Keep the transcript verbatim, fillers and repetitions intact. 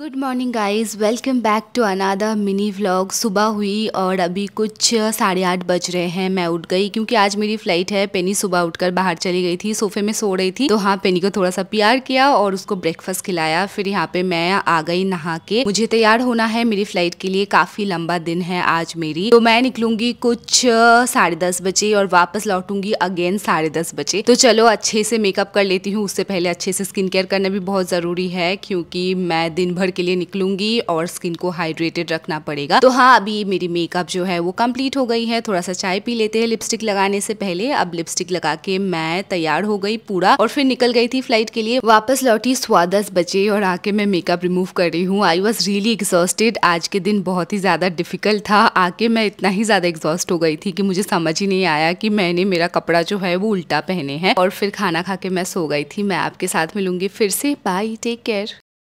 Good morning guys, welcome back to another mini vlog. सुबह हुई और अभी कुछ साढ़े आठ बज रहे हैं। मैं उठ गई क्योंकि आज मेरी फ़्लाइट है। पेनी सुबह उठकर बाहर चली गई थी, सोफे में सो रही थी, तो हाँ पेनी को थोड़ा सा प्यार किया और उसको ब्रेकफास्ट खिलाया। फिर यहाँ पे मैं आ गई नहा के, मुझे तैयार होना है मेरी फ़्लाइट के लिए। काफ़ी लंबा दिन है आज मेरी, तो मैं निकलूँगी कुछ साढ़े दस बजे और वापस लौटूंगी अगेन साढ़े दस बजे। तो चलो अच्छे से मेकअप कर लेती हूँ, उससे पहले अच्छे से स्किन केयर करना भी बहुत ज़रूरी है क्योंकि मैं दिन के लिए निकलूंगी और स्किन को हाइड्रेटेड रखना पड़ेगा। तो हाँ अभी मेरी मेकअप जो है वो कंप्लीट हो गई है। थोड़ा सा चाय पी लेते हैं लिपस्टिक लगाने से पहले। अब लिपस्टिक लगा के मैं तैयार हो गई पूरा और फिर निकल गई थी फ्लाइट के लिए। वापस लौटी सवा दस बजे और आके मैं मेकअप रिमूव कर रही हूँ। I was really exhausted. आज के दिन बहुत ही ज्यादा डिफिकल्ट था। आके मैं इतना ही ज्यादा एग्जॉस्ट हो गई थी कि मुझे समझ ही नहीं आया कि मैंने मेरा कपड़ा जो है वो उल्टा पहने हैं। और फिर खाना खा के मैं सो गई थी। मैं आपके साथ मिलूंगी फिर से। Bye, take care.